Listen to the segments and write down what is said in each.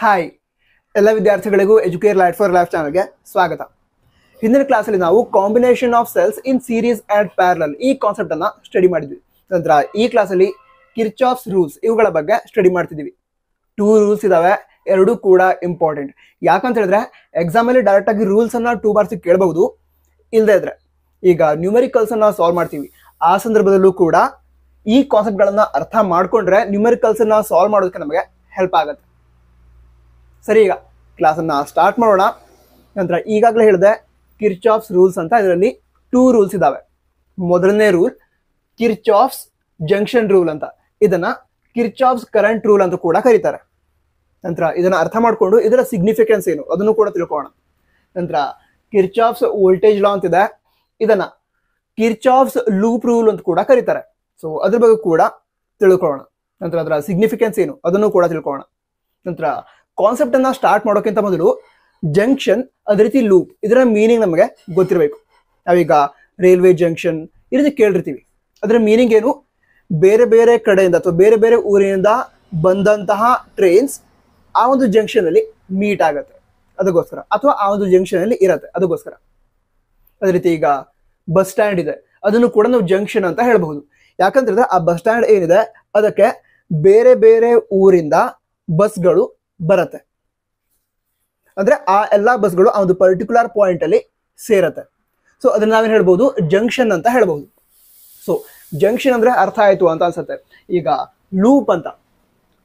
Hi ಎಲ್ಲ ವಿದ್ಯಾರ್ಥಿಗಳಿಗೂ Educare light for life ಚಾನಲ್ಗೆ ಸ್ವಾಗತ. ಹಿಂದಿನ ಕ್ಲಾಸಲ್ಲಿ ನಾವು combination of cells in series and parallel ಈ ಕಾನ್ಸೆಪ್ಟನ್ನು ಸ್ಟಡಿ ಮಾಡಿದ್ವಿ. ನಂತರ ಈ ಕ್ಲಾಸಲ್ಲಿ ಕಿರ್ಚಾಫ್ಸ್ ರೂಲ್ಸ್ ಇವುಗಳ ಬಗ್ಗೆ ಸ್ಟಡಿ ಮಾಡ್ತಿದ್ದೀವಿ. 2 ರೂಲ್ಸ್ ಇದ್ದಾವೆ, ಎರಡೂ ಕೂಡ ಇಂಪಾರ್ಟೆಂಟ್. ಯಾಕಂತ ಹೇಳಿದ್ರೆ ಎಕ್ಸಾಮಲ್ಲಿ ಡೈರೆಕ್ಟಾಗಿ ರೂಲ್ಸನ್ನು 2 ಬಾರ್ಸಿಗೆ ಕೇಳಬಹುದು. ಇಲ್ಲದೇ ಇದ್ರೆ ಈಗ ನ್ಯೂಮೆರಿಕಲ್ಸನ್ನು ಸಾಲ್ವ್ ಮಾಡ್ತೀವಿ, ಆ ಸಂದರ್ಭದಲ್ಲೂ ಕೂಡ ಈ ಕಾನ್ಸೆಪ್ಟ್ಗಳನ್ನು ಅರ್ಥ ಮಾಡಿಕೊಂಡ್ರೆ ನ್ಯೂಮೆರಿಕಲ್ಸನ್ನು ಸಾಲ್ವ್ ಮಾಡೋದಕ್ಕೆ ನಮಗೆ ಹೆಲ್ಪ್ ಆಗುತ್ತೆ. ಸರಿ, ಈಗ ಕ್ಲಾಸನ್ನು ಸ್ಟಾರ್ಟ್ ಮಾಡೋಣ. ನಂತರ ಈಗಾಗಲೇ ಹೇಳಿದೆ ಕಿರ್ಚಾಫ್ಸ್ ರೂಲ್ಸ್ ಅಂತ, ಇದರಲ್ಲಿ 2 ರೂಲ್ಸ್ ಇದ್ದಾವೆ. ಮೊದಲನೇ ರೂಲ್ ಕಿರ್ಚಾಫ್ಸ್ ಜಂಕ್ಷನ್ ರೂಲ್ ಅಂತ, ಇದನ್ನು ಕಿರ್ಚಾಫ್ಸ್ ಕರೆಂಟ್ ರೂಲ್ ಅಂತ ಕೂಡ ಕರೀತಾರೆ. ನಂತರ ಇದನ್ನು ಅರ್ಥ ಮಾಡಿಕೊಂಡು ಇದರ ಸಿಗ್ನಿಫಿಕೆನ್ಸ್ ಏನು ಅದನ್ನು ಕೂಡ ತಿಳ್ಕೊಳ್ಳೋಣ. ನಂತರ ಕಿರ್ಚಾಫ್ಸ್ ವೋಲ್ಟೇಜ್ ಲಾ ಅಂತಿದೆ, ಇದನ್ನು ಕಿರ್ಚಾಫ್ಸ್ ಲೂಪ್ ರೂಲ್ ಅಂತ ಕೂಡ ಕರೀತಾರೆ. ಸೊ ಅದ್ರ ಬಗ್ಗೆ ಕೂಡ ತಿಳ್ಕೊಳ್ಳೋಣ. ನಂತರ ಅದರ ಸಿಗ್ನಿಫಿಕೆನ್ಸ್ ಏನು ಅದನ್ನು ಕೂಡ ತಿಳ್ಕೊಳ್ಳೋಣ. ನಂತರ ಕಾನ್ಸೆಪ್ಟನ್ನು ಸ್ಟಾರ್ಟ್ ಮಾಡೋಕ್ಕಿಂತ ಮೊದಲು ಜಂಕ್ಷನ್, ಅದೇ ರೀತಿ ಲೂಪ್, ಇದರ ಮೀನಿಂಗ್ ನಮಗೆ ಗೊತ್ತಿರಬೇಕು. ನಾವೀಗ ರೈಲ್ವೆ ಜಂಕ್ಷನ್ ಈ ರೀತಿ ಕೇಳಿರ್ತೀವಿ, ಅದರ ಮೀನಿಂಗ್ ಏನು? ಬೇರೆ ಬೇರೆ ಕಡೆಯಿಂದ ಅಥವಾ ಬೇರೆ ಬೇರೆ ಊರಿನಿಂದ ಬಂದಂತಹ ಟ್ರೈನ್ಸ್ ಆ ಒಂದು ಜಂಕ್ಷನಲ್ಲಿ ಮೀಟ್ ಆಗುತ್ತೆ ಅದಕ್ಕೋಸ್ಕರ, ಅಥವಾ ಆ ಒಂದು ಜಂಕ್ಷನಲ್ಲಿ ಇರುತ್ತೆ ಅದಕ್ಕೋಸ್ಕರ. ಅದೇ ರೀತಿ ಈಗ ಬಸ್ ಸ್ಟ್ಯಾಂಡ್ ಇದೆ, ಅದನ್ನು ಕೂಡ ನಾವು ಜಂಕ್ಷನ್ ಅಂತ ಹೇಳಬಹುದು. ಯಾಕಂತಂದ್ರೆ ಆ ಬಸ್ ಸ್ಟ್ಯಾಂಡ್ ಏನಿದೆ ಅದಕ್ಕೆ ಬೇರೆ ಬೇರೆ ಊರಿಂದ ಬಸ್ಗಳು ಬರುತ್ತೆ, ಅಂದ್ರೆ ಆ ಎಲ್ಲ ಬಸ್ಗಳು ಆ ಒಂದು ಪರ್ಟಿಕ್ಯುಲರ್ ಪಾಯಿಂಟ್ ಅಲ್ಲಿ ಸೇರತ್ತೆ. ಸೊ ಅದನ್ನ ನಾವೇನು ಹೇಳ್ಬೋದು? ಜಂಕ್ಷನ್ ಅಂತ ಹೇಳ್ಬಹುದು. ಸೊ ಜಂಕ್ಷನ್ ಅಂದ್ರೆ ಅರ್ಥ ಆಯ್ತು ಅಂತ ಅನ್ಸುತ್ತೆ. ಈಗ ಲೂಪ್ ಅಂತ,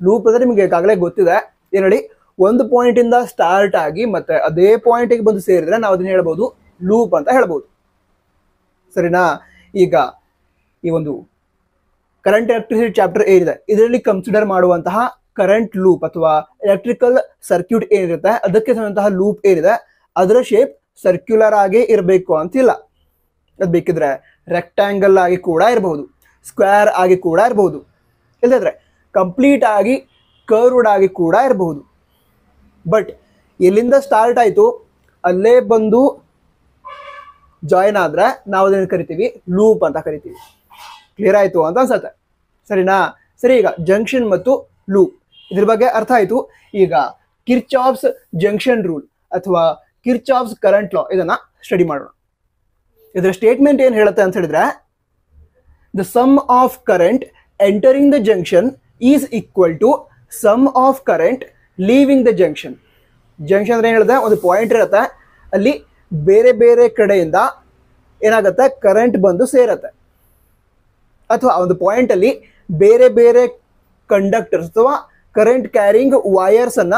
ಲೂಪ್ ಅಂದ್ರೆ ನಿಮ್ಗೆ ಈಗಾಗಲೇ ಗೊತ್ತಿದೆ. ಏನೇಳಿ, ಒಂದು ಪಾಯಿಂಟ್ ಇಂದ ಸ್ಟಾರ್ಟ್ ಆಗಿ ಮತ್ತೆ ಅದೇ ಪಾಯಿಂಟಿಗೆ ಬಂದು ಸೇರಿದ್ರೆ ನಾವು ಅದನ್ನ ಹೇಳ್ಬೋದು ಲೂಪ್ ಅಂತ ಹೇಳ್ಬೋದು. ಸರಿನಾ? ಈಗ ಈ ಒಂದು ಕರೆಂಟ್ ಎಲೆಕ್ಟ್ರಿಸಿಟಿ ಚಾಪ್ಟರ್ ಏನಿದೆ ಇದರಲ್ಲಿ ಕನ್ಸಿಡರ್ ಮಾಡುವಂತಹ ಕರೆಂಟ್ ಲೂಪ್ ಅಥವಾ ಎಲೆಕ್ಟ್ರಿಕಲ್ ಸರ್ಕ್ಯೂಟ್ ಏನಿರುತ್ತೆ ಅದಕ್ಕೆ ಸಂಬಂಧಂತಹ ಲೂಪ್ ಏನಿದೆ ಅದರ ಶೇಪ್ ಸರ್ಕ್ಯುಲರ್ ಆಗೇ ಇರಬೇಕು ಅಂತಿಲ್ಲ. ಅದು ಬೇಕಿದ್ರೆ ರೆಕ್ಟ್ಯಾಂಗಲ್ ಆಗಿ ಕೂಡ ಇರಬಹುದು, ಸ್ಕ್ವೇರ್ ಆಗಿ ಕೂಡ ಇರಬಹುದು, ಇಲ್ಲದ್ರೆ ಕಂಪ್ಲೀಟ್ ಆಗಿ ಕರ್ವ್ಡ್ ಆಗಿ ಕೂಡ ಇರಬಹುದು. ಬಟ್ ಎಲ್ಲಿಂದ ಸ್ಟಾರ್ಟ್ ಆಯಿತು ಅಲ್ಲೇ ಬಂದು ಜಾಯಿನ್ ಆದರೆ ನಾವು ಅದನ್ನು ಕರಿತೀವಿ ಲೂಪ್ ಅಂತ ಕರಿತೀವಿ. ಕ್ಲಿಯರ್ ಆಯಿತು ಅಂತ ಅನ್ಸುತ್ತೆ. ಸರಿನಾ? ಸರಿ, ಈಗ ಜಂಕ್ಷನ್ ಮತ್ತು ಲೂಪ್ ಇದ್ರ ಬಗ್ಗೆ ಅರ್ಥ ಆಯಿತು. ಈಗ ಕಿರ್ಚಾಫ್ಸ್ ಜಂಕ್ಷನ್ ರೂಲ್ ಅಥವಾ ಕಿರ್ಚಾಫ್ಸ್ ಕರೆಂಟ್ ಲಾ ಇದನ್ನು ಸ್ಟಡಿ ಮಾಡೋಣ. ಇದರ ಸ್ಟೇಟ್ಮೆಂಟ್ ಏನು ಹೇಳುತ್ತೆ ಅಂತ ಹೇಳಿದ್ರೆ, the sum of current entering the junction is equal to sum of current leaving the junction. Junction ಅಂದ್ರೆ ಏನು ಹೇಳಿದೆ, ಒಂದು ಪಾಯಿಂಟ್ ಇರುತ್ತೆ, ಅಲ್ಲಿ ಬೇರೆ ಬೇರೆ ಕಡೆಯಿಂದ ಏನಾಗುತ್ತೆ ಕರೆಂಟ್ ಬಂದು ಸೇರತ್ತೆ, ಅಥವಾ ಒಂದು ಪಾಯಿಂಟಲ್ಲಿ ಬೇರೆ ಬೇರೆ ಕಂಡಕ್ಟರ್ಸ್ ಅಥವಾ ಕರೆಂಟ್ ಕ್ಯಾರಿಂಗ್ ವಯರ್ಸನ್ನು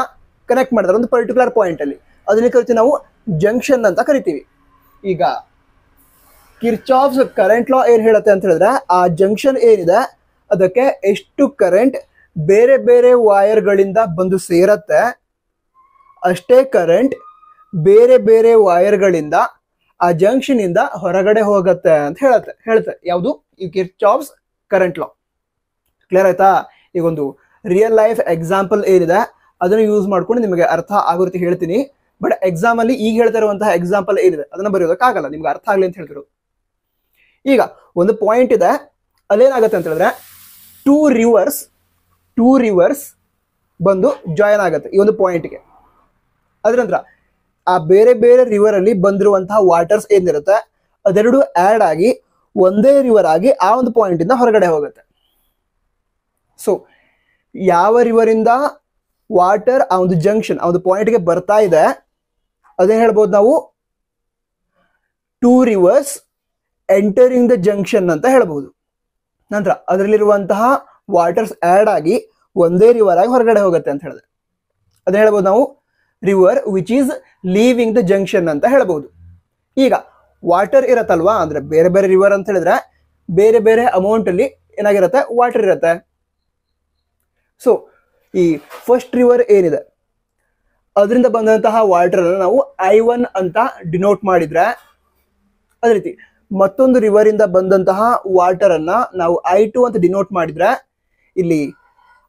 ಕನೆಕ್ಟ್ ಮಾಡ್ತಾರೆ ಒಂದು ಪರ್ಟಿಕ್ಯುಲರ್ ಪಾಯಿಂಟಲ್ಲಿ. ಅದನ್ನ ಕರಿತೀವಿ ನಾವು ಜಂಕ್ಷನ್ ಅಂತ ಕರಿತೀವಿ. ಈಗ ಕಿರ್ಚಾಫ್ಸ್ ಕರೆಂಟ್ ಲಾ ಏನು ಹೇಳುತ್ತೆ ಅಂತ ಹೇಳಿದ್ರೆ, ಆ ಜಂಕ್ಷನ್ ಏನಿದೆ ಅದಕ್ಕೆ ಎಷ್ಟು ಕರೆಂಟ್ ಬೇರೆ ಬೇರೆ ವಯರ್ಗಳಿಂದ ಬಂದು ಸೇರತ್ತೆ ಅಷ್ಟೇ ಕರೆಂಟ್ ಬೇರೆ ಬೇರೆ ವಯರ್ಗಳಿಂದ ಆ ಜಂಕ್ಷನಿಂದ ಹೊರಗಡೆ ಹೋಗುತ್ತೆ ಅಂತ ಹೇಳುತ್ತೆ. ಯಾವುದು? ಈ ಕಿರ್ಚಾಫ್ಸ್ ಕರೆಂಟ್ ಲಾ. ಕ್ಲಿಯರ್ ಆಯ್ತಾ? ಈಗೊಂದು ರಿಯಲ್ ಲೈಫ್ ಎಕ್ಸಾಂಪಲ್ ಏನಿದೆ ಅದನ್ನು ಯೂಸ್ ಮಾಡ್ಕೊಂಡು ನಿಮಗೆ ಅರ್ಥ ಆಗುತ್ತೆ ಹೇಳ್ತೀನಿ. ಬಟ್ ಎಕ್ಸಾಮಲ್ಲಿ ಈಗ ಹೇಳ್ತಾ ಇರುವಂತಹ ಎಕ್ಸಾಂಪಲ್ ಏನಿದೆ ಅದನ್ನು ಬರೆಯೋದಕ್ಕಾಗಲ್ಲ, ನಿಮ್ಗೆ ಅರ್ಥ ಆಗಲಿ ಅಂತ ಹೇಳ್ತಿರೋದು. ಈಗ ಒಂದು ಪಾಯಿಂಟ್ ಇದೆ, ಅಲ್ಲೇನಾಗುತ್ತೆ ಅಂತ ಹೇಳಿದ್ರೆ ಟೂ ರಿವರ್ಸ್ ಬಂದು ಜಾಯಿನ್ ಆಗುತ್ತೆ ಈ ಒಂದು ಪಾಯಿಂಟ್ಗೆ. ಅದರ ನಂತರ ಆ ಬೇರೆ ಬೇರೆ ರಿವರ್ ಅಲ್ಲಿ ಬಂದಿರುವಂತಹ ವಾಟರ್ಸ್ ಏನಿರುತ್ತೆ ಅದೆರಡು ಆ್ಯಡ್ ಆಗಿ ಒಂದೇ ರಿವರ್ ಆಗಿ ಆ ಒಂದು ಪಾಯಿಂಟಿಂದ ಹೊರಗಡೆ ಹೋಗುತ್ತೆ. ಸೊ ಯಾವ ರಿವರಿಂದ ವಾಟರ್ ಆ ಒಂದು ಜಂಕ್ಷನ್ ಆ ಒಂದು ಪಾಯಿಂಟ್ಗೆ ಬರ್ತಾ ಇದೆ ಅದೇನು ಹೇಳ್ಬೋದು ನಾವು? Two rivers entering the junction ಅಂತ ಹೇಳ್ಬೋದು. ನಂತರ ಅದರಲ್ಲಿರುವಂತಹ ವಾಟರ್ಸ್ ಆ್ಯಡ್ ಆಗಿ ಒಂದೇ ರಿವರ್ ಆಗಿ ಹೊರಗಡೆ ಹೋಗುತ್ತೆ ಅಂತ ಹೇಳಿದೆ, ಅದನ್ನ ಹೇಳ್ಬೋದು ನಾವು river which is leaving the junction ಅಂತ ಹೇಳ್ಬೋದು. ಈಗ ವಾಟರ್ ಇರತ್ತಲ್ವಾ, ಅಂದರೆ ಬೇರೆ ಬೇರೆ ರಿವರ್ ಅಂತ ಹೇಳಿದ್ರೆ ಬೇರೆ ಬೇರೆ ಅಮೌಂಟಲ್ಲಿ ಏನಾಗಿರುತ್ತೆ ವಾಟರ್ ಇರುತ್ತೆ. ಸೊ ಈ ಫಸ್ಟ್ ರಿವರ್ ಏನಿದೆ ಅದರಿಂದ ಬಂದಂತಹ ವಾಟರನ್ನು ನಾವು I1 ಅಂತ ಡಿನೋಟ್ ಮಾಡಿದರೆ, ಅದೇ ರೀತಿ ಮತ್ತೊಂದು ರಿವರಿಂದ ಬಂದಂತಹ ವಾಟರನ್ನು ನಾವು I2 ಅಂತ ಡಿನೋಟ್ ಮಾಡಿದರೆ, ಇಲ್ಲಿ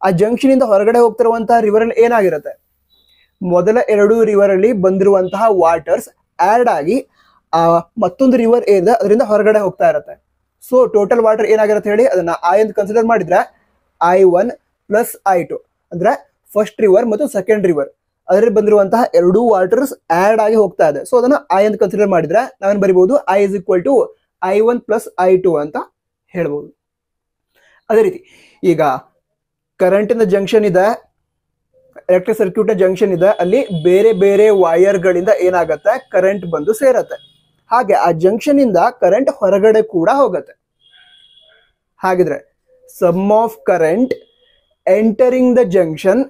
ಆ ಜಂಕ್ಷನಿಂದ ಹೊರಗಡೆ ಹೋಗ್ತಿರುವಂತಹ ರಿವರಲ್ಲಿ ಏನಾಗಿರುತ್ತೆ ಮೊದಲ 2 ರಿವರಲ್ಲಿ ಬಂದಿರುವಂತಹ ವಾಟರ್ಸ್ ಆ್ಯಡ್ ಆಗಿ ಆ ಮತ್ತೊಂದು ರಿವರ್ ಏನಿದೆ ಅದರಿಂದ ಹೊರಗಡೆ ಹೋಗ್ತಾ ಇರುತ್ತೆ. ಸೊ ಟೋಟಲ್ ವಾಟರ್ ಏನಾಗಿರುತ್ತೆ ಹೇಳಿ, ಅದನ್ನು I ಅಂತ ಕನ್ಸಿಡರ್ ಮಾಡಿದರೆ I1 ಪ್ಲಸ್ I2 ಅಂದರೆ ಫಸ್ಟ್ ರಿವರ್ ಮತ್ತು ಸೆಕೆಂಡ್ ರಿವರ್ ಅದರಲ್ಲಿ ಬಂದಿರುವಂತಹ ಎರಡು ವಾಟರ್ಸ್ ಆಡ್ ಆಗಿ ಹೋಗ್ತಾ ಇದೆ. ಸೊ ಅದನ್ನ ಐ ಅಂತ ಕನ್ಸಿಡರ್ ಮಾಡಿದ್ರೆ ನಾವೇನ್ ಬರೀಬಹುದು I is equal to I1 plus I2 ಅಂತ ಹೇಳ್ಬಹುದು. ಅದೇ ರೀತಿ ಈಗ ಕರೆಂಟಿನ ಜಂಕ್ಷನ್ ಇದೆ, ಎಲೆಕ್ಟ್ರಿಕ್ ಸರ್ಕ್ಯೂಟ್ ನ ಜಂಕ್ಷನ್ ಇದೆ, ಅಲ್ಲಿ ಬೇರೆ ಬೇರೆ ವೈರ್ ಗಳಿಂದ ಏನಾಗತ್ತೆ ಕರೆಂಟ್ ಬಂದು ಸೇರತ್ತೆ. ಹಾಗೆ ಆ ಜಂಕ್ಷನ್ ಇಂದ ಕರೆಂಟ್ ಹೊರಗಡೆ ಕೂಡ ಹೋಗತ್ತೆ. ಹಾಗಿದ್ರೆ sum of current entering the junction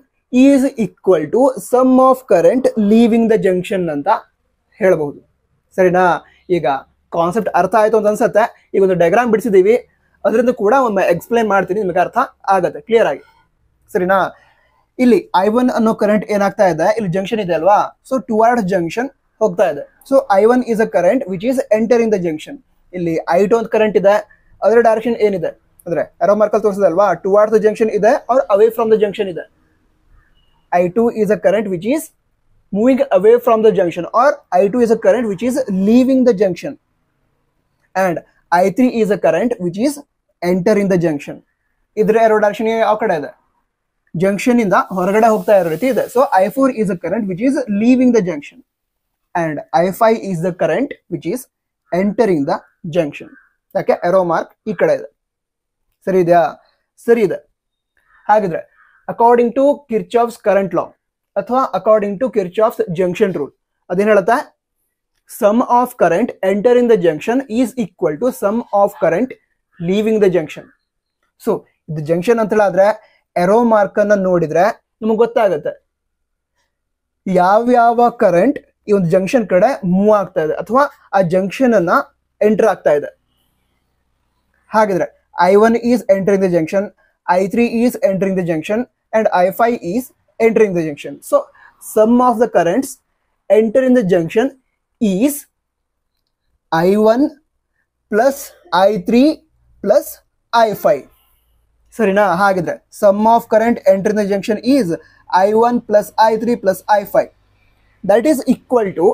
is equal to sum of current leaving the junction ಅಂತ ಹೇಳಬಹುದು. ಸರಿನಾ? ಈಗ ಕಾನ್ಸೆಪ್ಟ್ ಅರ್ಥ ಆಯಿತು ಅಂತ ಅನ್ಸುತ್ತೆ. ಈಗ ಒಂದು ಡಯಾಗ್ರಾಮ್ ಬಿಡಿಸಿದ್ದೀವಿ, ಅದರಿಂದ ಕೂಡ ಒಂದು ಎಕ್ಸ್ಪ್ಲೈನ್ ಮಾಡ್ತೀನಿ, ನಿಮಗೆ ಅರ್ಥ ಆಗುತ್ತೆ ಕ್ಲಿಯರ್ ಆಗಿ. ಸರಿನಾ? ಇಲ್ಲಿ I1 ಅನ್ನೋ ಕರೆಂಟ್ ಏನಾಗ್ತಾ ಇದೆ, ಇಲ್ಲಿ ಜಂಕ್ಷನ್ ಇದೆ ಅಲ್ವಾ, ಸೊ ಟುವರ್ಡ್ ಜಂಕ್ಷನ್ ಹೋಗ್ತಾ ಇದೆ. So I1 is a current which is entering the junction. ಇಲ್ಲಿ I2 ಅಂತ ಕರೆಂಟ್ ಇದೆ, ಅದರ ಡೈರೆಕ್ಷನ್ ಏನಿದೆ ಅಂದ್ರೆ ಎರೋ ಮಾರ್ಕಲ್ ತೋರಿಸಿದೆ ಅಲ್ವಾ, ಟುವರ್ಡ್ ದ ಜಂಕ್ಷನ್ ಇದೆ or away from the junction ಇದೆ. I2 is a current which is moving away from the junction or I2 is a current which is leaving the junction. And I3 is a current which is entering the junction. Idra error direction ಯಾವ ಕಡೆ ಇದೆ, junction ಇಂದ ಹೊರಗಡೆ ಹೋಗ್ತಾ ಇರೋ ರೀತಿ ಇದೆ. So I4 is a current which is leaving the junction and I5 is the current which is entering the junction. ಯಾಕೆ error mark ಈ ಕಡೆ ಇದೆ. ಸರಿ ಇದೆಯಾ? ಸರಿ ಇದೆ. ಹಾಗಿದ್ರೆ according to Kirchhoff's current law ಅಥವಾ according to Kirchhoff's junction rule ಅದೇನ್ ಹೇಳುತ್ತೆ, sum of current entering the junction is equal to sum of current leaving the junction. So the junction ಅಂತ ಹೇಳಿದ್ರೆ arrow mark ಅನ್ನು ನೋಡಿದ್ರೆ ನಮಗೆ ಗೊತ್ತಾಗುತ್ತೆ ಯಾವ ಯಾವ ಕರೆಂಟ್ ಈ ಒಂದು ಜಂಕ್ಷನ್ ಕಡೆ ಮೂವ್ ಆಗ್ತಾ ಇದೆ ಅಥವಾ ಆ ಜಂಕ್ಷನ್ ಅನ್ನ ಎಂಟರ್ ಆಗ್ತಾ ಇದೆ. ಹಾಗಿದ್ರೆ I1 is entering the junction, I3 is entering the junction and I5 is entering the junction. So sum of the currents entering the junction is I1 plus I3 plus I5. Sarina, hagidre sum of current entering the junction is I1 plus I3 plus I5. That is equal to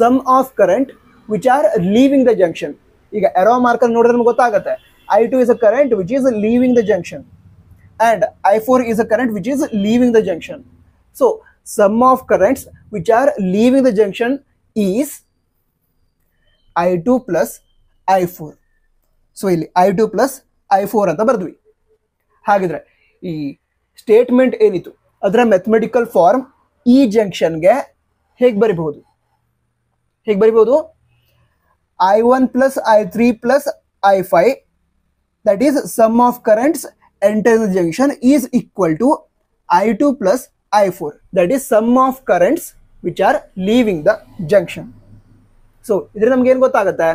sum of current which are leaving the junction. Iga arrow marker nodidre namagu gottagutte I2 is a current which is leaving the junction and I4 is a current which is leaving the junction. So sum of currents which are leaving the junction is I2 plus I4. So ಇಲ್ಲಿ I2 plus I4 ಅಂತ ಬರ್ದ್ವಿ. ಹಾಗಿದ್ರೆ ಈ statement ಏನಿತ್ತು ಅದರ mathematical form ಈ ಜಂಕ್ಷನ್ಗೆ ಹೇಗೆ ಬರಿಬಹುದು, I1 plus I3 plus I5 that is sum of currents entering the junction is equal to I2 plus I4 that is sum of currents which are leaving the junction. So ಇದರಿಂದ ನಮಗೆ ಏನು ಗೊತ್ತಾಗುತ್ತೆ,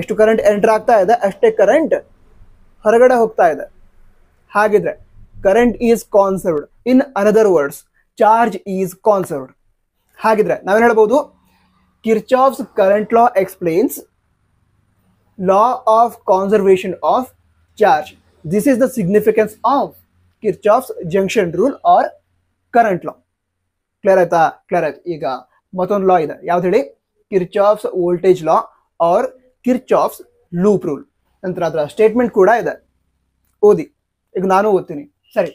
ಎಷ್ಟು current enter ಆಗ್ತಾ ಇದೆ ಅಷ್ಟೇ current ಹೊರಗಡೆ ಹೋಗ್ತಾ ಇದೆ. ಹಾಗಿದ್ರೆ current is conserved, in another words charge is conserved. ಹಾಗಿದ್ರೆ ನಾವೇನು ಹೇಳ್ಬೋದು, Kirchhoff's current law explains law of conservation of charge. This is the significance of Kirchhoff's junction rule or current law. Clear ಆಯ್ತಾ? Clear ಆಯ್ತು. ಈಗ ಮತ್ತೊಂದು law ಇದೆ, ಯಾವ್ದು ಹೇಳಿ, Kirchhoff's voltage law or Kirchhoff's loop rule. ನಂತರ ಅದರ ಸ್ಟೇಟ್ಮೆಂಟ್ ಕೂಡ ಇದೆ, ಓದಿ. ಈಗ ನಾನು ಓದ್ತೀನಿ, ಸರಿ.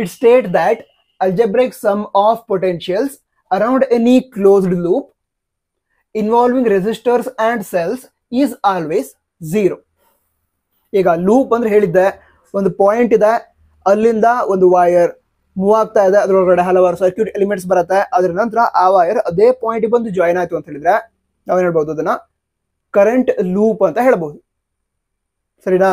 It state that algebraic sum of potentials around any closed loop involving resistors and cells is always zero. ಈಗ ಲೂಪ್ ಅಂದ್ರೆ ಹೇಳಿದ್ದೆ, ಒಂದು ಪಾಯಿಂಟ್ ಇದೆ, ಅಲ್ಲಿಂದ ಒಂದು ವೈರ್ ಮೂವ್ ಆಗ್ತಾ ಇದೆ, ಅದರೊಳಗಡೆ ಹಲವಾರು ಸರ್ಕ್ಯೂಟ್ ಎಲಿಮೆಂಟ್ಸ್ ಬರುತ್ತೆ, ಅದರ ನಂತರ ಆ ವೈರ್ ಅದೇ ಪಾಯಿಂಟ್ ಬಂದು ಜಾಯಿನ್ ಆಯಿತು ಅಂತ ಹೇಳಿದ್ರೆ ನಾವೇನು ಹೇಳ್ಬೋದು, ಅದನ್ನ ಕರೆಂಟ್ ಲೂಪ್ ಅಂತ ಹೇಳ್ಬೋದು. ಸರಿನಾ?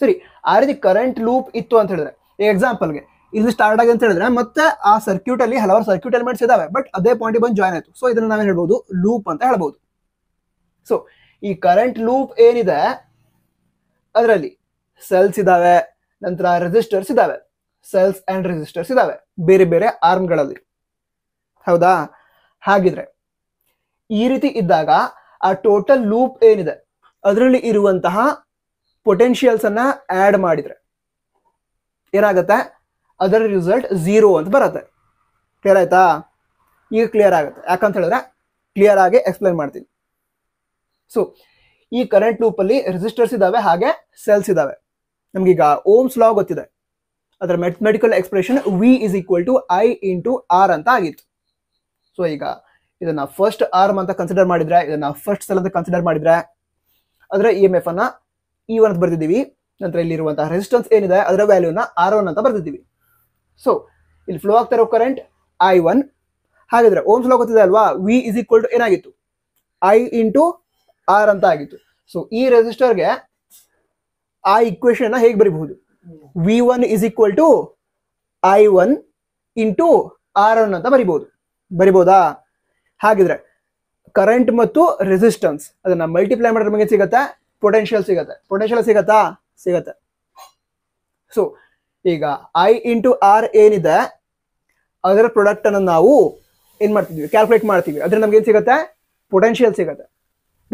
ಸರಿ, ಆ ರೀತಿ ಕರೆಂಟ್ ಲೂಪ್ ಇತ್ತು ಅಂತ ಹೇಳಿದ್ರೆ, ಈ ಎಕ್ಸಾಂಪಲ್ಗೆ ಇಲ್ಲಿ ಸ್ಟಾರ್ಟ್ ಆಗಿ ಅಂತ ಹೇಳಿದ್ರೆ ಮತ್ತೆ ಆ ಸರ್ಕ್ಯೂಟ್ ಅಲ್ಲಿ ಹಲವಾರು ಸರ್ಕ್ಯೂಟ್ ಎಲಿಮೆಂಟ್ಸ್ ಇದಾವೆ, ಬಟ್ ಅದೇ ಪಾಯಿಂಟ್ ಬಂದು ಜಾಯಿನ್ ಆಯಿತು. ಸೊ ಇದನ್ನ ನಾವೇನು ಹೇಳ್ಬೋದು, ಲೂಪ್ ಅಂತ ಹೇಳ್ಬೋದು. ಸೊ ಈ ಕರೆಂಟ್ ಲೂಪ್ ಏನಿದೆ ಅದರಲ್ಲಿ ಸೆಲ್ಸ್ ಇದಾವೆ, ನಂತರ ರೆಸಿಸ್ಟರ್ಸ್ ಇದಾವೆ, ಸೆಲ್ಸ್ ಅಂಡ್ ರೆಸಿಸ್ಟರ್ಸ್ ಇದಾವೆ ಬೇರೆ ಬೇರೆ ಆರ್ಮ್ಗಳಲ್ಲಿ. ಹೌದಾ? ಹಾಗಿದ್ರೆ ಈ ರೀತಿ ಇದ್ದಾಗ ಆ ಟೋಟಲ್ ಲೂಪ್ ಏನಿದೆ ಅದರಲ್ಲಿ ಇರುವಂತಹ ಪೊಟೆನ್ಷಿಯಲ್ಸ್ ಅನ್ನ ಆಡ್ ಮಾಡಿದ್ರೆ ಏನಾಗುತ್ತೆ, ಅದರ ರಿಸಲ್ಟ್ ಝೀರೋ ಅಂತ ಬರುತ್ತೆ. ಕ್ಲಿಯರ್ ಆಯ್ತಾ? ಈಗ ಕ್ಲಿಯರ್ ಆಗುತ್ತೆ, ಯಾಕಂತ ಹೇಳಿದ್ರೆ ಕ್ಲಿಯರ್ ಆಗಿ ಎಕ್ಸ್ಪ್ಲೈನ್ ಮಾಡ್ತೀನಿ. ಸೊ ಈ ಕರೆಂಟ್ ಲೂಪ್ ಅಲ್ಲಿ ರೆಸಿಸ್ಟರ್ಸ್ ಇದಾವೆ, ಹಾಗೆ ಸೆಲ್ಸ್ ಇದಾವೆ. ನಮ್ಗೀಗ ಓಮ್ಸ್ ಲಾ ಗೊತ್ತಿದೆ, ಅದರ mathematical expression V is equal to I into R ಅಂತ ಆಗಿತ್ತು. ಸೊ ಈಗ ಇದನ್ನ ಫಸ್ಟ್ ಆರ್ಮ್ ಅಂತ ಕನ್ಸಿಡರ್ ಮಾಡಿದ್ರೆ, ಇದನ್ನ ಫಸ್ಟ್ ಸೆಲ್ ಅಂತ ಕನ್ಸಿಡರ್ ಮಾಡಿದ್ರೆ ಅದರ ಇ ಎಂ ಎಫ್ ಅನ್ನ ಇ ಒನ್ ಅಂತ ಬರ್ತಿದ್ದೀವಿ. ನಂತರ ಇಲ್ಲಿರುವಂತಹ ರೆಸಿಸ್ಟೆನ್ಸ್ ಏನಿದೆ ಅದರ ವ್ಯಾಲ್ಯೂನ ಆರ್ ಒನ್ ಅಂತ ಬರ್ತಿದ್ದೀವಿ. ಸೊ ಇಲ್ಲಿ ಫ್ಲೋ ಆಗ್ತಾ ಇರೋ ಕರೆಂಟ್ ಐ ಒನ್. ಹಾಗಿದ್ರೆ ಓಮ್ಸ್ ಲಾ ಗೊತ್ತಿದೆ ಅಲ್ವಾ, ವಿ ಇಸ್ ಈಕ್ವಲ್ ಟು ಏನಾಗಿತ್ತು ಐ ಇಂಟು ಆರ್ ಅಂತ ಆಗಿತ್ತು. ಸೊ ಈ ರೆಸಿಸ್ಟರ್ಗೆ ಆ ಇಕ್ವೇಶನ್ ಹೇಗೆ ಬರೀಬಹುದು, V one is equal to I one into R one ಅಂತ ಬರಿಬಹುದಾ. ಹಾಗಿದ್ರೆ ಕರೆಂಟ್ ಮತ್ತು ರೆಸಿಸ್ಟೆನ್ಸ್ ಅದನ್ನ ಮಲ್ಟಿಪ್ಲೈ ಮಾಡೋದ್ರ ಬಗ್ಗೆ ಸಿಗತ್ತೆ ಪೊಟೆನ್ಷಿಯಲ್ ಸಿಗತ್ತಾ ಸಿಗತ್ತೆ. ಸೊ ಈಗ ಐ ಇಂಟು ಆರ್ ಏನಿದೆ ಅದರ ಪ್ರೊಡಕ್ಟ್ ಅನ್ನು ನಾವು ಏನ್ ಮಾಡ್ತಿದ್ವಿ, ಕ್ಯಾಲ್ಕುಲೇಟ್ ಮಾಡ್ತೀವಿ. ಅದ್ರ ನಮ್ಗೆ ಏನ್ ಸಿಗತ್ತೆ, ಪೊಟೆನ್ಷಿಯಲ್ ಸಿಗತ್ತೆ.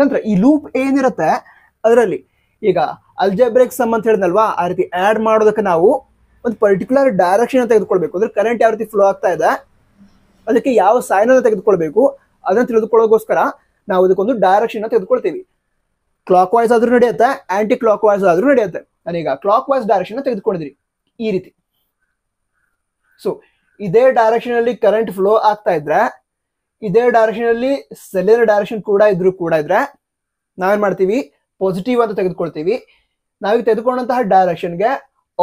ನಂತರ ಈ ಲೂಪ್ ಏನಿರುತ್ತೆ ಅದರಲ್ಲಿ ಈಗ ಅಲ್ಜೆಬ್ರಿಕ್ ಸಮ್ ಅಂತ ಹೇಳಿದ್ನಲ್ವಾ, ಆ ರೀತಿ ಆಡ್ ಮಾಡೋದಕ್ಕೆ ನಾವು ಒಂದು ಪರ್ಟಿಕ್ಯುಲರ್ ಡೈರೆಕ್ಷನ್ ತೆಗೆದುಕೊಳ್ಬೇಕು. ಅಂದ್ರೆ ಕರೆಂಟ್ ಯಾವ ರೀತಿ ಫ್ಲೋ ಆಗ್ತಾ ಇದೆ ಅದಕ್ಕೆ ಯಾವ ಸೈನ್ ಅನ್ನು ತೆಗೆದುಕೊಳ್ಬೇಕು, ಅದನ್ನು ತಿಳಿದುಕೊಳ್ಳೋಕೋಸ್ಕರ ನಾವು ಅದಕ್ಕೊಂದು ಡೈರೆಕ್ಷನ್ ತೆಗೆದುಕೊಳ್ತೀವಿ. ಕ್ಲಾಕ್ ವೈಸ್ ಆದ್ರೂ ನಡೆಯುತ್ತೆ, ಆಂಟಿ ಕ್ಲಾಕ್ ವೈಸ್ ಆದ್ರೂ ನಡೆಯುತ್ತೆ. ನಾನೀಗ ಕ್ಲಾಕ್ ವೈಸ್ ಡೈರೆಕ್ಷನ್ ತೆಗೆದುಕೊಂಡಿದ್ರಿ ಈ ರೀತಿ. ಸೊ ಇದೇ ಡೈರೆಕ್ಷನ್ ಅಲ್ಲಿ ಕರೆಂಟ್ ಫ್ಲೋ ಆಗ್ತಾ ಇದ್ರೆ, ಇದೇ ಡೈರೆಕ್ಷನ್ ಅಲ್ಲಿ ಸೆಲ್ಲಿನ ಡೈರೆಕ್ಷನ್ ಕೂಡ ಇದ್ರೆ ನಾವೇನ್ ಮಾಡ್ತೀವಿ, ಪಾಸಿಟಿವ್ ಅಂತ ತೆಗೆದುಕೊಳ್ತೀವಿ. ನಾವೀಗ ತೆಗೆದುಕೊಂಡಂತಹ ಡೈರೆಕ್ಷನ್ಗೆ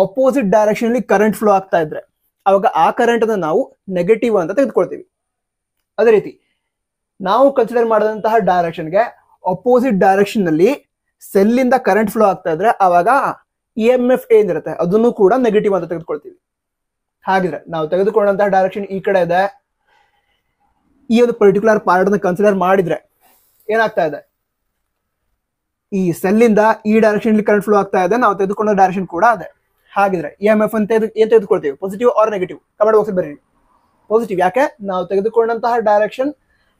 ಅಪೋಸಿಟ್ ಡೈರೆಕ್ಷನ್ ಅಲ್ಲಿ ಕರೆಂಟ್ ಫ್ಲೋ ಆಗ್ತಾ ಇದ್ರೆ ಅವಾಗ ಆ ಕರೆಂಟ್ ಅನ್ನು ನಾವು ನೆಗೆಟಿವ್ ಅಂತ ತೆಗೆದುಕೊಳ್ತೀವಿ. ಅದೇ ರೀತಿ ನಾವು ಕನ್ಸಿಡರ್ ಮಾಡಿದಂತಹ ಡೈರೆಕ್ಷನ್ಗೆ ಅಪೋಸಿಟ್ ಡೈರೆಕ್ಷನ್ ಅಲ್ಲಿ ಸೆಲ್ಲಿಂದ ಕರೆಂಟ್ ಫ್ಲೋ ಆಗ್ತಾ ಇದ್ರೆ ಅವಾಗ ಇ ಎಂ ಎಫ್ ಏನಿರುತ್ತೆ ಅದನ್ನು ಕೂಡ ನೆಗೆಟಿವ್ ಅಂತ ತೆಗೆದುಕೊಳ್ತೀವಿ. ಹಾಗಿದ್ರೆ ನಾವು ತೆಗೆದುಕೊಂಡಂತಹ ಡೈರೆಕ್ಷನ್ ಈ ಕಡೆ ಇದೆ, ಈ ಒಂದು ಪರ್ಟಿಕ್ಯುಲರ್ ಪಾರ್ಟ್ ಅನ್ನು ಕನ್ಸಿಡರ್ ಮಾಡಿದ್ರೆ ಏನಾಗ್ತಾ ಇದೆ, ಈ ಸೆಲ್ಲಿಂದ ಈ ಡೈರೆಕ್ಷನ್ ಅಲ್ಲಿ ಕರೆಂಟ್ ಫ್ಲೋ ಆಗ್ತಾ ಇದೆ, ನಾವು ತೆಗೆದುಕೊಂಡ ಡೈರೆಕ್ಷನ್ ಕೂಡ ಅದೇ. ಹಾಗಿದ್ರೆ ಇ ಎಂ ಎಫ್ ಅಂತ ಏನ್ ತೆಗೆದುಕೊಳ್ತೀವಿ, positive or negative? Comment box ಬರೀ ಪಾಸಿಟಿವ್. ಯಾಕೆ, ನಾವು ತೆಗೆದುಕೊಂಡಂತಹ ಡೈರೆಕ್ಷನ್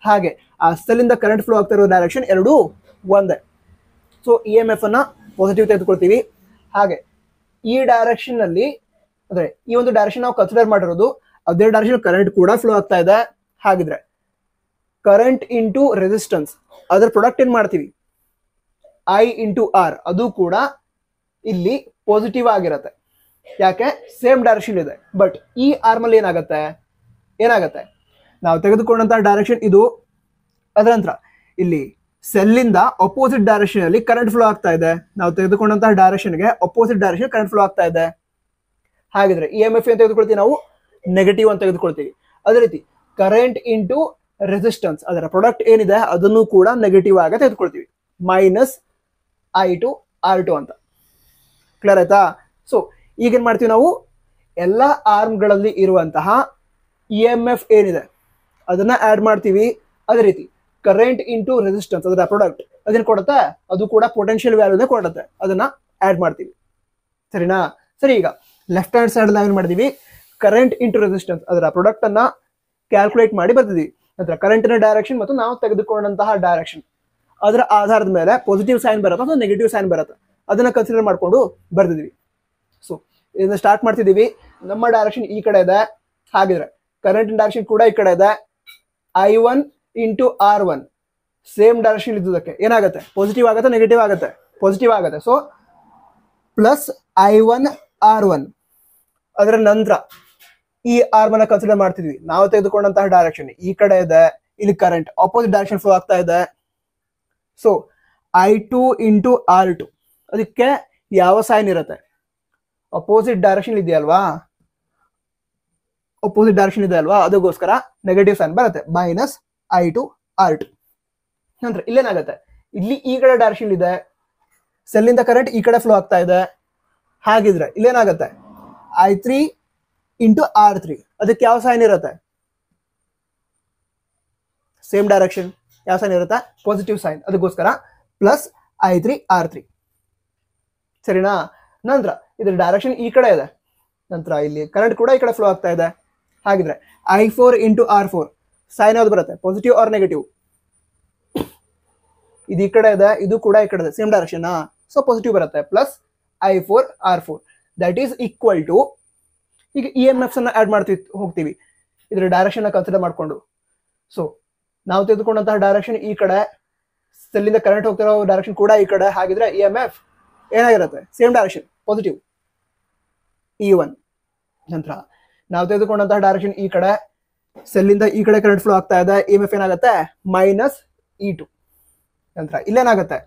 ಹಾಗೆ ಆ ಸೆಲ್ಲಿಂದ ಕರೆಂಟ್ ಫ್ಲೋ ಆಗ್ತಾ ಇರೋ ಡೈರೆಕ್ಷನ್ ಎರಡು ಒಂದೇ. ಸೊ ಇ ಎಂ ಎಫ್ ಅನ್ನ ಪಾಸಿಟಿವ್ ತೆಗೆದುಕೊಳ್ತೀವಿ. ಹಾಗೆ ಈ ಡೈರೆಕ್ಷನ್ ಅಲ್ಲಿ ಅಂದ್ರೆ ಈ ಒಂದು ಡೈರೆಕ್ಷನ್ ನಾವು ಕನ್ಸಿಡರ್ ಮಾಡಿರೋದು, ಅದೇ ಡೈರೆಕ್ಷನ್ ಕರೆಂಟ್ ಕೂಡ ಫ್ಲೋ ಆಗ್ತಾ ಇದೆ. ಹಾಗಿದ್ರೆ ಕರೆಂಟ್ ಇಂಟು ರೆಸಿಸ್ಟೆನ್ಸ್ ಅದರ ಪ್ರೊಡಕ್ಟ್ ಏನ್ ಮಾಡ್ತೀವಿ, ಐ ಇಂಟು ಆರ್, ಅದು ಕೂಡ ಇಲ್ಲಿ ಪಾಸಿಟಿವ್ ಆಗಿರತ್ತೆ. ಯಾಕೆ, ಸೇಮ್ ಡೈರೆಕ್ಷನ್ ಇದೆ. ಬಟ್ ಈ ಆರ್ ಅಲ್ಲಿ ಏನಾಗತ್ತೆ ನಾವು ತೆಗೆದುಕೊಂಡಂತಹ ಡೈರೆಕ್ಷನ್ ಇದು, ಅದರ ನಂತರ ಇಲ್ಲಿ ಸೆಲ್ಲಿಂದ ಅಪೋಸಿಟ್ ಡೈರೆಕ್ಷನ್ ಅಲ್ಲಿ ಕರೆಂಟ್ ಫ್ಲೋ ಆಗ್ತಾ ಇದೆ, ನಾವು ತೆಗೆದುಕೊಂಡಂತಹ ಡೈರೆಕ್ಷನ್ಗೆ ಅಪೋಸಿಟ್ ಡೈರೆಕ್ಷನ್ ಕರೆಂಟ್ ಫ್ಲೋ ಆಗ್ತಾ ಇದೆ. ಹಾಗಿದ್ರೆ ಇ ಎಂ ಎಫ್ ಅಂತ ತೆಗೆದುಕೊಳ್ತೀವಿ ನಾವು ನೆಗೆಟಿವ್ ಅಂತ ತೆಗೆದುಕೊಳ್ತೀವಿ. ಅದೇ ರೀತಿ ಕರೆಂಟ್ ಇಂಟು ರೆಸಿಸ್ಟೆನ್ಸ್ ಅದರ ಪ್ರೊಡಕ್ಟ್ ಏನಿದೆ ಅದನ್ನು ಕೂಡ ನೆಗೆಟಿವ್ ಆಗಿ ತೆಗೆದುಕೊಳ್ತೀವಿ, minus I two R two ಅಂತ. ಕ್ಲಿಯರ್ ಆಯ್ತಾ? ಸೊ ಈಗೇನು ಮಾಡ್ತೀವಿ, ನಾವು ಎಲ್ಲ ಆರ್ಮ್ಗಳಲ್ಲಿ ಇರುವಂತಹ ಇ ಎಮ್ ಎಫ್ ಏನಿದೆ ಅದನ್ನು ಆ್ಯಡ್ ಮಾಡ್ತೀವಿ. ಅದೇ ರೀತಿ ಕರೆಂಟ್ ಇಂಟು ರೆಸಿಸ್ಟೆನ್ಸ್ ಅದರ ಪ್ರೊಡಕ್ಟ್ ಅದೇನು ಕೊಡುತ್ತೆ, ಅದು ಕೂಡ ಪೊಟೆನ್ಷಿಯಲ್ ವ್ಯಾಲ್ಯೂನೇ ಕೊಡುತ್ತೆ, ಅದನ್ನು ಆ್ಯಡ್ ಮಾಡ್ತೀವಿ. ಸರಿನಾ? ಸರಿ, ಈಗ ಲೆಫ್ಟ್ ಹ್ಯಾಂಡ್ ಸೈಡ್ ನಾವೇನು ಮಾಡ್ತೀವಿ, ಕರೆಂಟ್ ಇಂಟು ರೆಸಿಸ್ಟೆನ್ಸ್ ಅದರ ಪ್ರೊಡಕ್ಟನ್ನು ಕ್ಯಾಲ್ಕುಲೇಟ್ ಮಾಡಿ ಬರ್ತಿದ್ವಿ. ನಂತರ ಕರೆಂಟಿನ ಡೈರೆಕ್ಷನ್ ಮತ್ತು ನಾವು ತೆಗೆದುಕೊಂಡಂತಹ ಡೈರೆಕ್ಷನ್ ಅದರ ಆಧಾರದ ಮೇಲೆ ಪಾಸಿಟಿವ್ ಸೈನ್ ಬರುತ್ತೆ ಅಥವಾ ನೆಗೆಟಿವ್ ಸೈನ್ ಬರುತ್ತೆ, ಅದನ್ನು ಕನ್ಸಿಡರ್ ಮಾಡಿಕೊಂಡು ಬರ್ತಿದ್ವಿ. ಸೊ ಇದನ್ನು ಸ್ಟಾರ್ಟ್ ಮಾಡ್ತಿದ್ದೀವಿ. ನಮ್ಮ ಡೈರೆಕ್ಷನ್ ಈ ಕಡೆ ಇದೆ, ಹಾಗಿದ್ರೆ ಕರೆಂಟಿನ ಡೈರೆಕ್ಷನ್ ಕೂಡ ಈ ಕಡೆ ಇದೆ. I one into R one same direction ಇದ್ದದಕ್ಕೆ ಏನಾಗುತ್ತೆ, ಪಾಸಿಟಿವ್ ಆಗುತ್ತೆ ನೆಗೆಟಿವ್ ಆಗುತ್ತೆ, ಪಾಸಿಟಿವ್ ಆಗುತ್ತೆ. So plus I one R one, ಅದರ ನಂತರ ಈ ಆರ್ ಅನ್ನ ಕನ್ಸಿಡರ್ ಮಾಡ್ತಿದ್ವಿ. ನಾವು ತೆಗೆದುಕೊಂಡಂತಹ ಡೈರೆಕ್ಷನ್ ಈ ಕಡೆ ಇದೆ, ಇಲ್ಲಿ ಕರೆಂಟ್ ಅಪೋಸಿಟ್ ಡೈರೆಕ್ಷನ್ ಫ್ಲೋ ಆಗ್ತಾ ಇದೆ. So I two into R two, ಅದಕ್ಕೆ ಯಾವ ಸೈನ್ ಇರುತ್ತೆ, ಅಪೋಸಿಟ್ ಡೈರೆಕ್ಷನ್ ಇದೆಯಲ್ವಾ, ಅದಕ್ಕೋಸ್ಕರ ನೆಗೆಟಿವ್ ಸೈನ್ ಬರುತ್ತೆ, minus I two R two. ನಂತರ ಇಲ್ಲೇನಾಗುತ್ತೆ, ಇಲ್ಲಿ ಈ ಕಡೆ ಡೈರೆಕ್ಷನ್ ಇದೆ, ಸೆಲ್ಲಿಂದ ಕರೆಂಟ್ ಈ ಕಡೆ ಫ್ಲೋ ಆಗ್ತಾ ಇದೆ. ಹಾಗಿದ್ರೆ ಇಲ್ಲೇನಾಗುತ್ತೆ, I three into R three, ಅದಕ್ಕೆ ಯಾವ ಸೈನ್ ಇರುತ್ತೆ, ಸೇಮ್ ಡೈರೆಕ್ಷನ್, ಯಾವ ಸೈನ್ ಇರುತ್ತೆ, ಪಾಸಿಟಿವ್ ಸೈನ್, ಅದಕ್ಕೋಸ್ಕರ plus I three R three. ಸರಿನಾ? ನಂತರ ಇದ್ರ ಡೈರೆಕ್ಷನ್ ಈ ಕಡೆ ಇದೆ, ನಂತರ ಇಲ್ಲಿ ಕರೆಂಟ್ ಕೂಡ ಈ ಕಡೆ ಫ್ಲೋ ಆಗ್ತಾ ಇದೆ. ಹಾಗಿದ್ರೆ I four into R four, sign ಯಾವ್ದು ಬರುತ್ತೆ, ಪಾಸಿಟಿವ್ ಆರ್ ನೆಗೆಟಿವ್? ಇದು ಈ ಕಡೆ ಇದೆ, ಇದು ಕೂಡ ಈ ಕಡೆ ಇದೆ, ಸೇಮ್ ಡೈರೆಕ್ಷನ್, ಸೊ ಪಾಸಿಟಿವ್ ಬರುತ್ತೆ, plus I four R four, that is equal to. ಈಗ ಇ ಎಮ್ ಎಫ್ಸ್ ಅನ್ನು ಆ್ಯಡ್ ಮಾಡ್ತೀವಿ ಹೋಗ್ತೀವಿ, ಇದರ ಡೈರೆಕ್ಷನ್ನ ಕನ್ಸಿಡರ್ ಮಾಡಿಕೊಂಡು. ಸೊ ನಾವು ತೆಗೆದುಕೊಂಡಂತಹ ಡೈರೆಕ್ಷನ್ ಈ ಕಡೆ, ಸೆಲ್ಲಿಂದ ಕರೆಂಟ್ ಹೋಗ್ತಿರೋ ಡೈರೆಕ್ಷನ್ ಕೂಡ ಈ ಕಡೆ. ಹಾಗಿದ್ರೆ ಇ ಎಮ್ ಎಫ್ ಏನಾಗಿರುತ್ತೆ, same direction, positive E one, ನಂತರ ನಾವು ತೆಗೆದುಕೊಂಡಂತಹ ಡೈರೆಕ್ಷನ್ ಈ ಕಡೆ ಸೆಲ್ಲಿಂದ ಈ ಕಡೆ ಕರೆಂಟ್ ಫ್ಲೋ ಆಗ್ತಾ ಇದೆ. EMF ಏನಾಗುತ್ತೆ ಮೈನಸ್ E2. ನಂತರ ಇಲ್ಲೇನಾಗುತ್ತೆ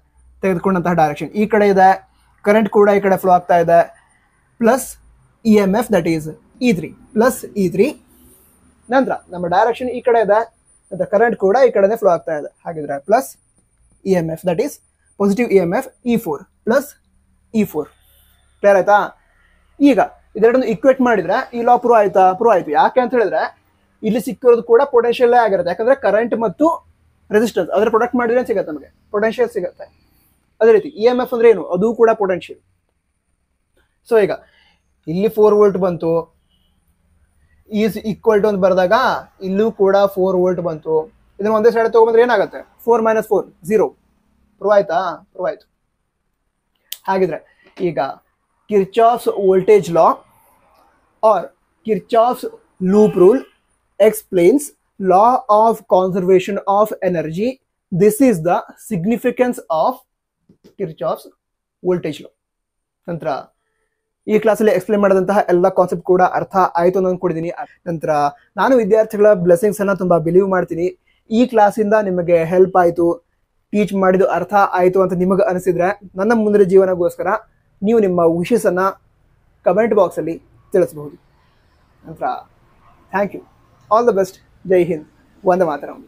ತೆಗೆದುಕೊಂಡಂತಹ ಡೈರೆಕ್ಷನ್ ಈ ಕಡೆ ಇದೆ, ಕರೆಂಟ್ ಕೂಡ ಈ ಕಡೆ ಫ್ಲೋ ಆಗ್ತಾ ಇದೆ, plus EMF that is E3 plus E3. ನಂತರ ನಮ್ಮ ಡೈರೆಕ್ಷನ್ ಈ ಕಡೆ ಇದೆ, ನಂತರ ಕರೆಂಟ್ ಕೂಡ ಈ ಕಡೆನೇ ಫ್ಲೋ ಆಗ್ತಾ ಇದೆ, ಹಾಗಿದ್ರೆ plus EMF that is positive EMF E4 plus E4. Clear ಆಯ್ತಾ? ಈಗ ಇದೆರಡನ್ನು ಈಕ್ವೇಟ್ ಮಾಡಿದ್ರೆ ಈ ಲಾ ಪ್ರೂವ್ ಆಯ್ತಾ? ಪ್ರೂವ್ ಆಯ್ತು. ಯಾಕೆ ಅಂತ ಹೇಳಿದ್ರೆ ಇಲ್ಲಿ ಸಿಕ್ಕಿರೋದು ಕೂಡ ಪೊಟೆನ್ಷಿಯಲ್ ಆಗಿರುತ್ತೆ, ಯಾಕಂದ್ರೆ ಕರೆಂಟ್ ಮತ್ತು ರೆಸಿಸ್ಟೆನ್ಸ್ ಅದರ ಪ್ರೊಡಕ್ಟ್ ಮಾಡಿದ್ರೆ ಸಿಗುತ್ತೆ ನಮಗೆ ಪೊಟೆನ್ಷಿಯಲ್ ಸಿಗುತ್ತೆ. ಅದೇ ರೀತಿ EMF ಅಂದ್ರೆ ಏನು, ಅದು ಕೂಡ ಪೊಟೆನ್ಷಿಯಲ್. ಸೊ ಈಗ ಇಲ್ಲಿ 4 ವೋಲ್ಟ್ ಬಂತು, ಈಸ್ ಈಕ್ವಲ್ ಟು ಅಂತ ಬರೆದಾಗ ಇಲ್ಲೂ ಕೂಡ 4 ವೋಲ್ಟ್ ಬಂತು. ಇದನ್ನ ಒಂದೇ ಸೈಡ್ ತಗೊಂಡ್ರೆ ಏನಾಗುತ್ತೆ 4 - 4 0. ಪ್ರೂವ್ ಆಯ್ತಾ? ಪ್ರೂವ್ ಆಯ್ತು. ಹಾಗಿದ್ರೆ ಈಗ Kirchhoff's voltage law or Kirchhoff's loop rule explains law of conservation of energy. This is the significance of Kirchhoff's voltage law. ನಂತರ ಈ ಕ್ಲಾಸಲ್ಲಿ ಎಕ್ಸ್ಪ್ಲೇನ್ ಮಾಡಿದಂತಹ ಎಲ್ಲ ಕಾನ್ಸೆಪ್ಟ್ ಕೂಡ ಅರ್ಥ ಆಯಿತು ಅಂತ ಅಂದ್ಕೊಂಡಿದ್ದೀನಿ. ನಂತರ ನಾನು ವಿದ್ಯಾರ್ಥಿಗಳ ಬ್ಲೆಸ್ಸಿಂಗ್ಸ್ ಅನ್ನ ತುಂಬಾ ಬಿಲೀವ್ ಮಾಡ್ತೀನಿ. ಈ ಕ್ಲಾಸಿಂದ ನಿಮಗೆ ಹೆಲ್ಪ್ ಆಯಿತು, ಟೀಚ್ ಮಾಡಿದ್ದು ಅರ್ಥ ಆಯಿತು ಅಂತ ನಿಮಗೆ ಅನಿಸಿದ್ರೆ ನನ್ನ ಮುಂದಿನ ಜೀವನಗೋಸ್ಕರ ನೀವು ನಿಮ್ಮ ವಿಷಸನ್ನು ಕಮೆಂಟ್ ಬಾಕ್ಸಲ್ಲಿ ತಿಳಿಸಬಹುದು. ನಂತರ thank you, all the best, ಜೈ ಹಿಂದ್, ವಂದೇ ಮಾತರಂ.